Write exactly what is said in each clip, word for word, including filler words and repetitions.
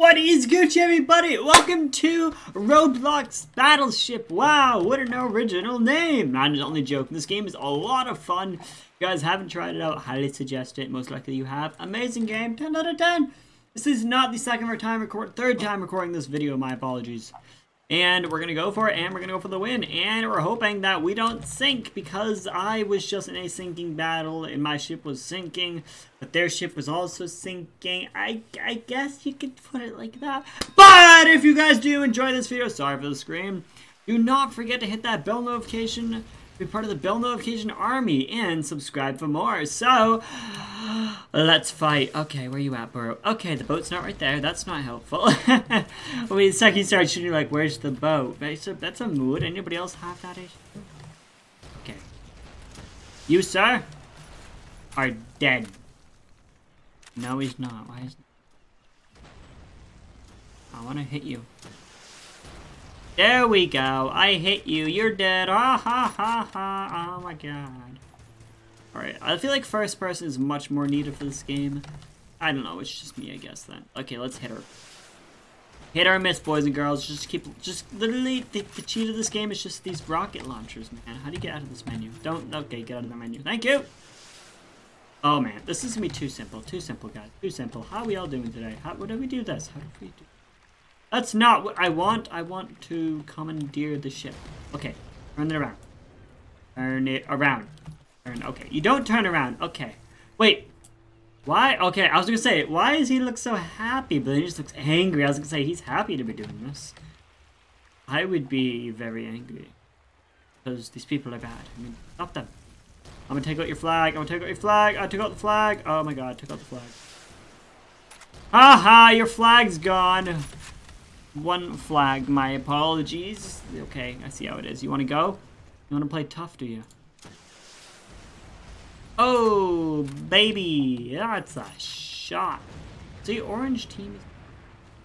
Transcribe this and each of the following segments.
What is Gucci, everybody? Welcome to Roblox Battleship. Wow, what an original name. I'm just only joking. This game is a lot of fun. If you guys haven't tried it out, highly suggest it. Most likely you have. Amazing game. ten out of ten. This is not the second time record, third time recording this video. My apologies. And we're going to go for it, and we're going to go for the win. And we're hoping that we don't sink, because I was just in a sinking battle, and my ship was sinking, but their ship was also sinking. I, I guess you could put it like that. But if you guys do enjoy this video, sorry for the scream, do not forget to hit that bell notification, be part of the bell notification army, and subscribe for more. So, let's fight. Okay, where you at, bro? Okay, the boat's not right there. That's not helpful. Wait a second, you start shooting, you're like, where's the boat? That's a, that's a mood. Anybody else have that issue? Okay. You, sir, are dead. No, he's not. Why is... I want to hit you. There we go. I hit you. You're dead. Ah, ha, ha, ha. Oh, my God. Alright, I feel like first person is much more needed for this game. I don't know, it's just me, I guess, then. Okay, let's hit her. Hit or miss, boys and girls. Just keep, just literally, the, the cheat of this game is just these rocket launchers, man. How do you get out of this menu? Don't, okay, get out of the menu. Thank you! Oh, man, this is gonna be too simple. Too simple, guys. Too simple. How are we all doing today? How, what do we do this? How do we do... That's not what I want. I want to commandeer the ship. Okay, turn it around. Turn it around. Turn, okay, you don't turn around. Okay, wait, why? Okay, I was gonna say, why does he look so happy? But then he just looks angry. I was gonna say, he's happy to be doing this. I would be very angry, because these people are bad. I mean, stop them. I'm gonna take out your flag. I'm gonna take out your flag. I took out the flag. Oh my God, I took out the flag. Haha, your flag's gone. One flag, my apologies. Okay, I see how it is. You wanna go? You wanna play tough, do you? Oh, baby, that's a shot. See, orange team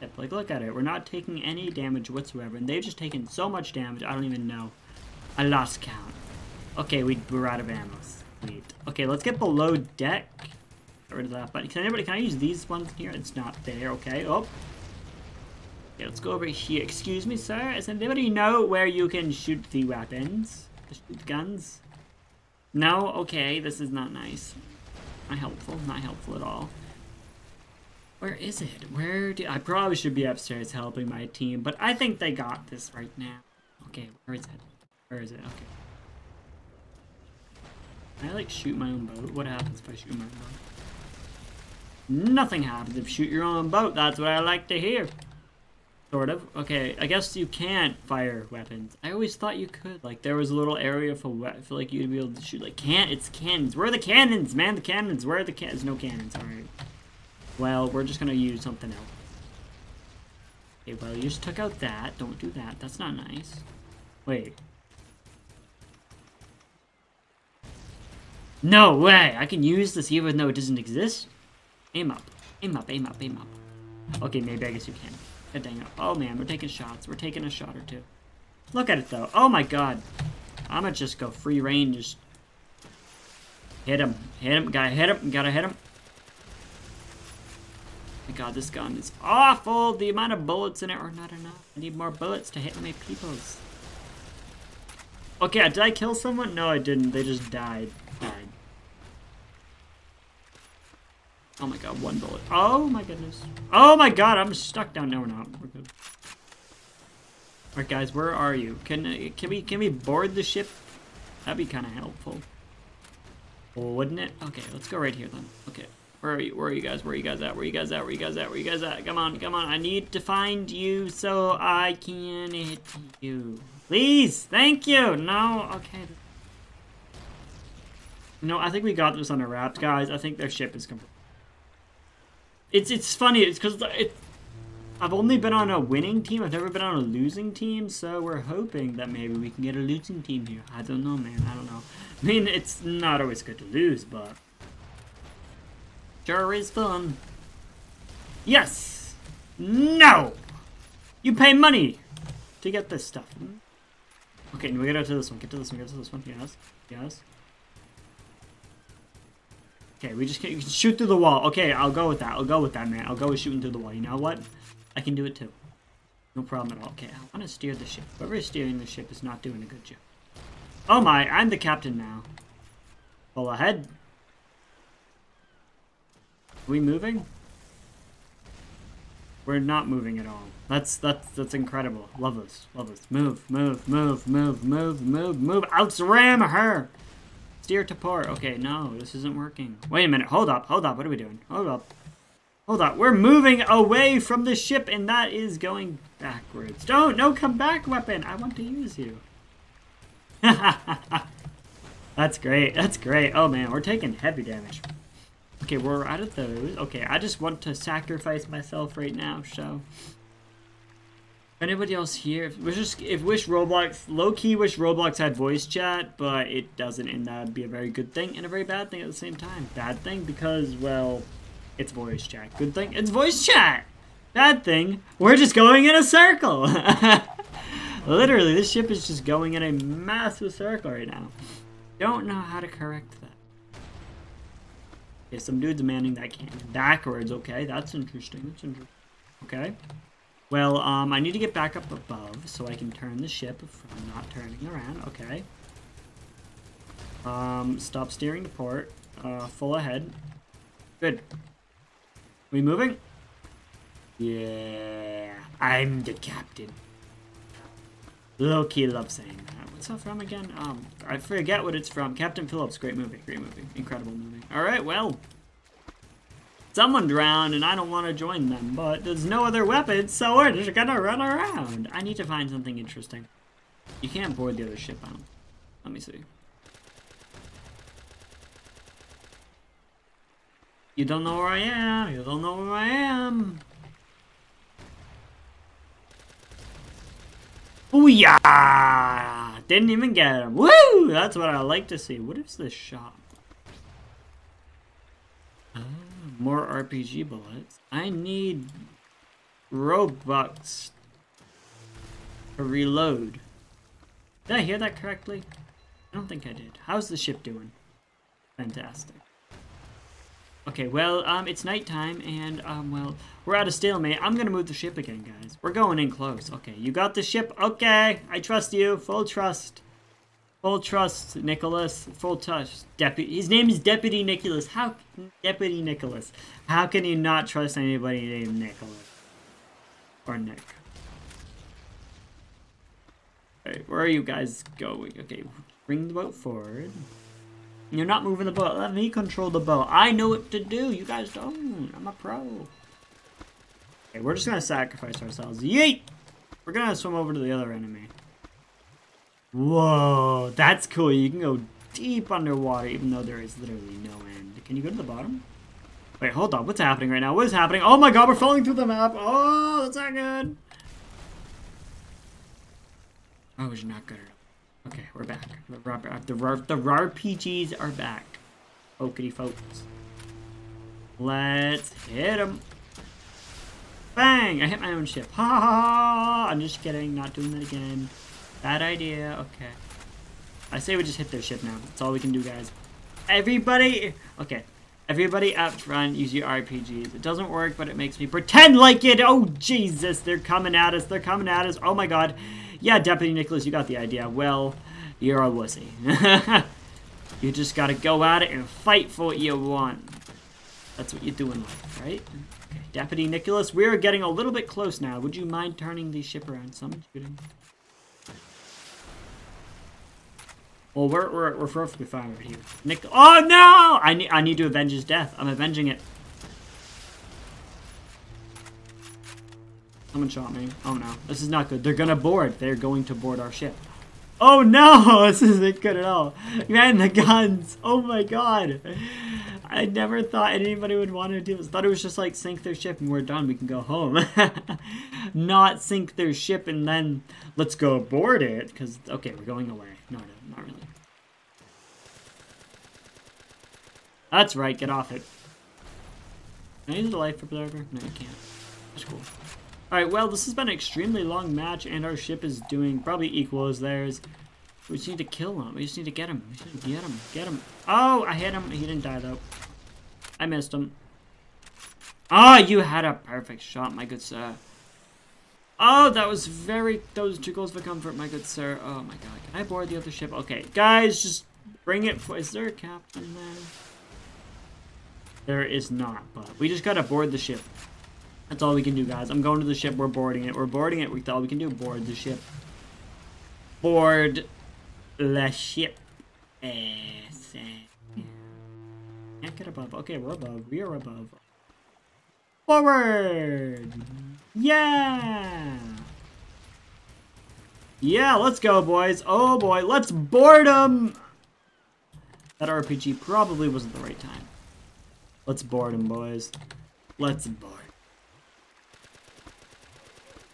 is... Like, look at it. We're not taking any damage whatsoever, and they've just taken so much damage, I don't even know. I lost count. Okay, we, we're out of ammo. Sweet. Okay, let's get below deck. Get rid of that button. Can anybody, can I use these ones here? It's not there, okay. Oh. Okay, let's go over here. Excuse me, sir. Does anybody know where you can shoot the weapons? Shoot the guns? No? Okay, this is not nice. Not helpful. Not helpful at all. Where is it? Where do... I probably should be upstairs helping my team, but I think they got this right now. Okay, where is it? Where is it? Okay. Can I, like, shoot my own boat? What happens if I shoot my own boat? Nothing happens if you shoot your own boat. That's what I like to hear. Sort of. Okay, I guess you can't fire weapons. I always thought you could. Like, there was a little area for what I feel like you'd be able to shoot. Like, can't, it's cannons. Where are the cannons, man? The cannons. Where are the cannons? There's no cannons. Alright. Well, we're just gonna use something else. Okay, well, you just took out that. Don't do that. That's not nice. Wait. No way! I can use this even though it doesn't exist? Aim up. Aim up, aim up, aim up. Okay, maybe I guess you can. Oh, dang it. Oh man, we're taking shots. We're taking a shot or two. Look at it though. Oh my God. I'm gonna just go free range. Just hit him. Hit him. Gotta hit him. Gotta hit him. Oh my God, this gun is awful. The amount of bullets in it are not enough. I need more bullets to hit my peoples. Okay, did I kill someone? No, I didn't. They just died. Died. Oh my God, one bullet. Oh my goodness. Oh my God, I'm stuck down. No, we're not. We're good. Alright guys, where are you? Can can we can we board the ship? That'd be kind of helpful, wouldn't it? Okay, let's go right here then. Okay, where are you? Where are you guys? Where are you guys at? Where are you guys at? Where are you guys at? Where are you guys at? Come on, come on. I need to find you so I can hit you. Please, thank you. No, okay. No, I think we got this on a wrap, guys. I think their ship is complete. It's it's funny, it's because it, I've only been on a winning team, I've never been on a losing team, so we're hoping that maybe we can get a losing team here. I don't know, man, I don't know. I mean, it's not always good to lose, but sure is fun. Yes! No! You pay money to get this stuff. Okay, we get out to this one, get to this one, get to this one, yes, yes. Okay, we just can't, you can shoot through the wall. Okay, I'll go with that. I'll go with that, man. I'll go with shooting through the wall. You know what? I can do it too. No problem at all. Okay, I want to steer the ship. Whoever's steering the ship is not doing a good job. Oh my, I'm the captain now. Pull ahead. Are we moving? We're not moving at all. That's that's that's incredible. Love this. Love this. Move, move, move, move, move, move, move. Outsram her. Steer to port. Okay, no, this isn't working. Wait a minute. Hold up. Hold up. What are we doing? Hold up. Hold up. We're moving away from the ship, and that is going backwards. Don't. No, come back, weapon. I want to use you. That's great. That's great. Oh, man. We're taking heavy damage. Okay, we're out of those. Okay, I just want to sacrifice myself right now, so... Anybody else here? We're just... If wish Roblox... Low-key wish Roblox had voice chat, but it doesn't, and that would be a very good thing and a very bad thing at the same time. Bad thing because, well, it's voice chat. Good thing, it's voice chat! Bad thing, we're just going in a circle! Literally, this ship is just going in a massive circle right now. Don't know how to correct that. Okay, some dude's manning that cannon backwards. Okay, that's interesting. That's interesting. Okay. Well, um, I need to get back up above so I can turn the ship from not turning around. Okay. Um, stop steering to port. Uh, full ahead. Good. We moving? Yeah. I'm the captain. Low-key love saying that. What's that from again? Um, I forget what it's from. Captain Phillips. Great movie. Great movie. Incredible movie. Alright, well. Someone drowned, and I don't want to join them, but there's no other weapons, so we're just gonna run around. I need to find something interesting. You can't board the other ship out. Let me see. You don't know where I am. You don't know where I am. Oh yeah! Didn't even get him. Woo! That's what I like to see. What is this shop? Oh, more R P G bullets. I need Robux to reload. Did I hear that correctly? I don't think I did. How's the ship doing? Fantastic. Okay, well, um, it's nighttime, and, um, well, we're out of stalemate. I'm gonna move the ship again, guys. We're going in close. Okay, you got the ship. Okay, I trust you. Full trust. Full trust, Nicholas. Full trust. Deputy. His name is Deputy Nicholas. How Deputy Nicholas. How can you not trust anybody named Nicholas? Or Nick. Alright, okay, where are you guys going? Okay, bring the boat forward. You're not moving the boat. Let me control the boat. I know what to do. You guys don't. I'm a pro. Okay, we're just going to sacrifice ourselves. Yeet! We're going to swim over to the other enemy. Whoa, that's cool. You can go deep underwater, even though there is literally no end. Can you go to the bottom? Wait, hold on. What's happening right now? What is happening? Oh my god, we're falling through the map. Oh, that's not good. I was not good at all. Okay, we're back. The, the, the R P Gs are back. Okey folks. Let's hit them. Bang! I hit my own ship. Ha ha ha! I'm just kidding. Not doing that again. Bad idea. Okay. I say we just hit their ship now. That's all we can do, guys. Everybody! Okay. Everybody up front, use your R P Gs. It doesn't work, but it makes me pretend like it! Oh, Jesus! They're coming at us. They're coming at us. Oh, my god. Yeah, Deputy Nicholas, you got the idea. Well, you're a wussy. You just gotta go at it and fight for what you want. That's what you do in life, right? Okay, Deputy Nicholas, we are getting a little bit close now. Would you mind turning the ship around? Someone shooting. Well, we're we're we're perfectly fine right here. Nick. Oh no! I need I need to avenge his death. I'm avenging it. Someone shot me. Oh no. This is not good. They're gonna board. They're going to board our ship. Oh no! This isn't good at all. Man, the guns. Oh my god. I never thought anybody would want to do this. I thought it was just like sink their ship and we're done. We can go home. Not sink their ship and then let's go board it. Because, okay, we're going away. No, no, not really. That's right. Get off it. Can I use the life preserver? No, you can't. That's cool. Alright, well, this has been an extremely long match, and our ship is doing probably equal as theirs. We just need to kill him. We just need to get him. We just need to get him. Get him. Oh, I hit him. He didn't die, though. I missed him. Ah, oh, you had a perfect shot, my good sir. Oh, that was very... Those two goals for comfort, my good sir. Oh, my God. Can I board the other ship? Okay, guys, just bring it for... Is there a captain there? There is not, but we just gotta board the ship. That's all we can do, guys. I'm going to the ship. We're boarding it. We're boarding it. That's all we can do. Board the ship. Board the ship. Can't get above. Okay, we're above. We are above. Forward! Yeah! Yeah, let's go, boys. Oh, boy. Let's board them! That R P G probably wasn't the right time. Let's board them, boys. Let's board.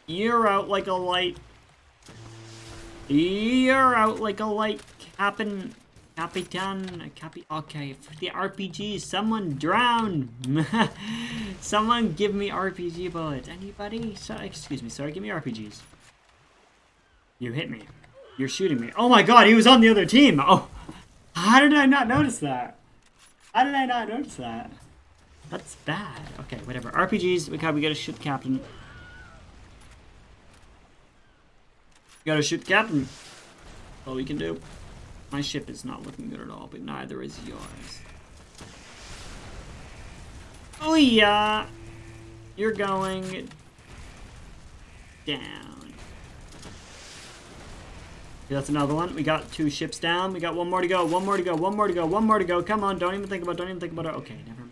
You're out like a light. You're out like a light. Captain. Capitan. Capi. Okay. For the R P G, someone drown. Someone give me R P G bullets. Anybody? So, excuse me, sir. Give me R P Gs. You hit me. You're shooting me. Oh my God, he was on the other team. Oh. How did I not notice that? How did I not notice that? That's bad. Okay, whatever. R P Gs, we gotta, we gotta shoot Captain. We gotta shoot Captain. All we can do. My ship is not looking good at all, but neither is yours. Oh yeah! You're going down. That's another one. We got two ships down. We got one more to go. One more to go. One more to go. One more to go. Come on. Don't even think about it. Don't even think about it. Okay, never mind.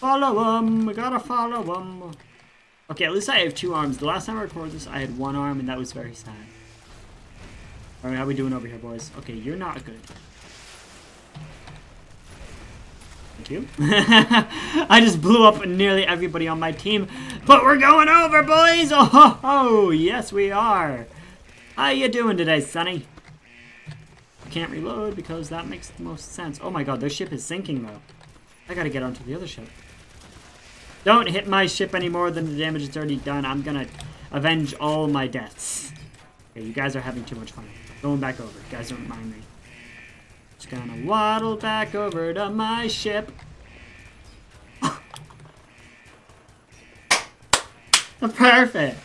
Follow them. We gotta follow them. Okay, at least I have two arms. The last time I recorded this, I had one arm, and that was very sad. Alright, how we doing over here, boys? Okay, you're not good. Thank you. I just blew up nearly everybody on my team, but we're going over, boys! Oh, ho, ho. Yes, we are. How you doing today, Sonny? I can't reload because that makes the most sense. Oh my God, their ship is sinking though. I gotta get onto the other ship. Don't hit my ship any more than the damage is already done. I'm gonna avenge all my deaths. Okay, you guys are having too much fun. Going back over. You guys don't mind me. Just gonna waddle back over to my ship. Perfect.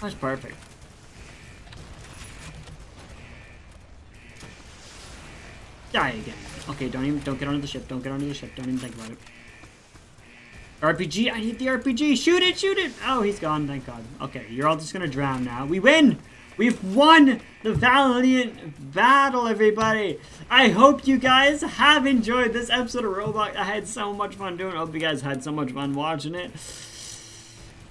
That's perfect. Die again. Okay, don't even don't get onto the ship. Don't get onto the ship. Don't even think about it. R P G, I need the R P G. Shoot it, shoot it. Oh, he's gone, thank God. Okay, you're all just gonna drown now. We win! We've won the valiant battle, everybody. I hope you guys have enjoyed this episode of Roblox. I had so much fun doing it. I hope you guys had so much fun watching it.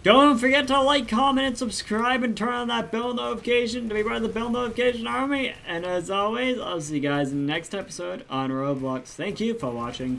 Don't forget to like, comment, and subscribe, and turn on that bell notification to be part of the bell notification army. And as always, I'll see you guys in the next episode on Roblox. Thank you for watching.